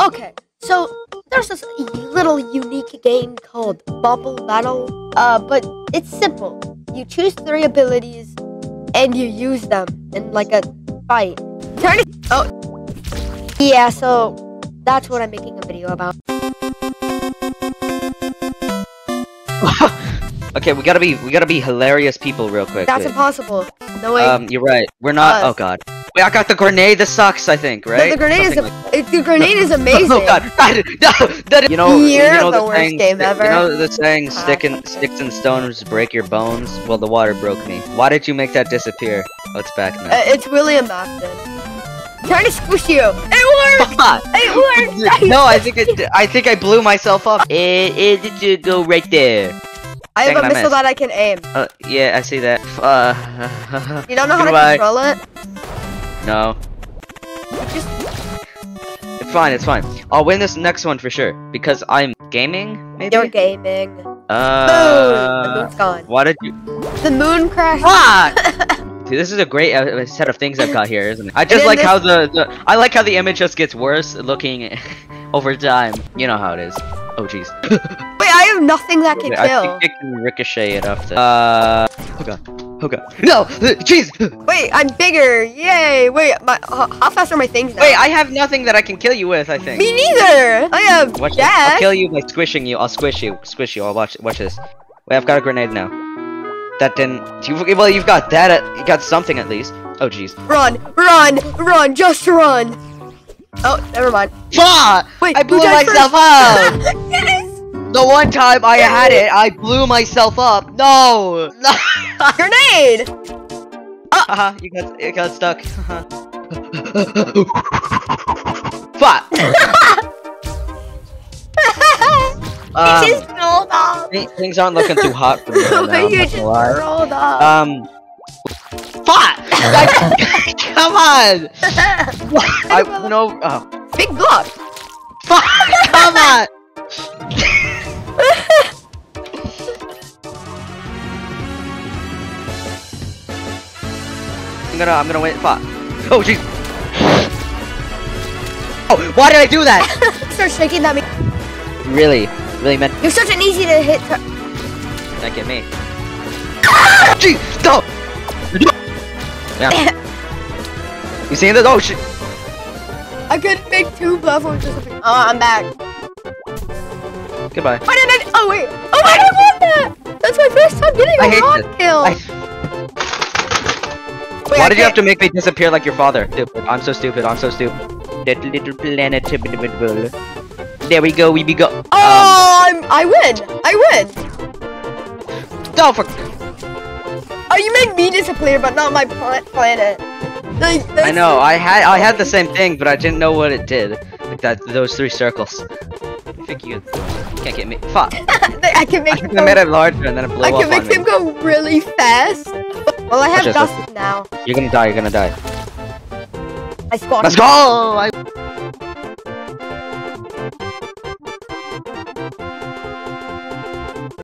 Okay, so there's this little unique game called Bopl Battle, but it's simple. You choose 3 abilities, and you use them in, like, a fight. Oh, yeah, so that's what I'm making a video about. Okay, we gotta be hilarious people real quick. That's impossible. No way. You're right. We're not. Oh god. Wait, I got the grenade that sucks. I think, right? No, the grenade is amazing. Oh god. No, you know the worst saying, game ever. You know the saying, sticks and stones break your bones. Well, the water broke me. Why did you make that disappear? Oh, it's back now. It's William Afton. Trying to squish you. It worked. It worked. No, I think I blew myself up. It should go right there. I have a missile that I can aim. Yeah, I see that. You don't know how to control it? No. Fine, it's fine. I'll win this next one for sure. Because I'm gaming, maybe? You're gaming. Moon! The moon's gone. Why did you... The moon crashed. Ah! Dude, this is a great set of things I've got here, isn't it? I just like how I like how the image just gets worse looking over time. You know how it is. Oh, jeez. Wait, I have nothing that can kill. I think I can ricochet it off the... Oh god. Oh god. No! Jeez! Wait, I'm bigger! Yay! Wait, how fast are my things now? Wait, I have nothing that I can kill you with, I think. Me neither! I have watch this. I'll kill you by squishing you. I'll squish you. Squish you. I'll watch this. Wait, I've got a grenade now. That didn't... Well, you've got that you got something at least. Oh, jeez. Run! Run! Run! Just run! Oh, never mind. Wait, I blew myself up! Yes! The one time I had it, I blew myself up. No! Grenade! Haha, it got stuck. Fuck! He just rolled off! Things aren't looking too hot for me right now, you just rolled off! Fuck! Come on! I no. Oh. Big block! Fuck! Come on! I'm gonna win. Fuck! Oh jeez! Oh, why did I do that? Start shaking at me. Really, man. You're such an easy to hit. That get me. Jeez! Stop! Yeah. You seen that? Oh shit! I couldn't make 2 platforms. Oh, I'm back. Goodbye. Why did I? Oh wait! Oh, I didn't want that. That's my first time getting a rock kill. Wait, why did you have to make me disappear like your father? Stupid. I'm so stupid. I'm so stupid. That little planet. There we go. Oh, I win. Oh fuck! Oh, you made me disappear, but not my planet. I know. I had the same thing, but I didn't know what it did. Like that, those 3 circles. I think you can't get me. Fuck. I can make. I made it larger, and then it blew up. I can make them go really fast. Well, I have dust now. You're gonna die. I squashed. Let's go.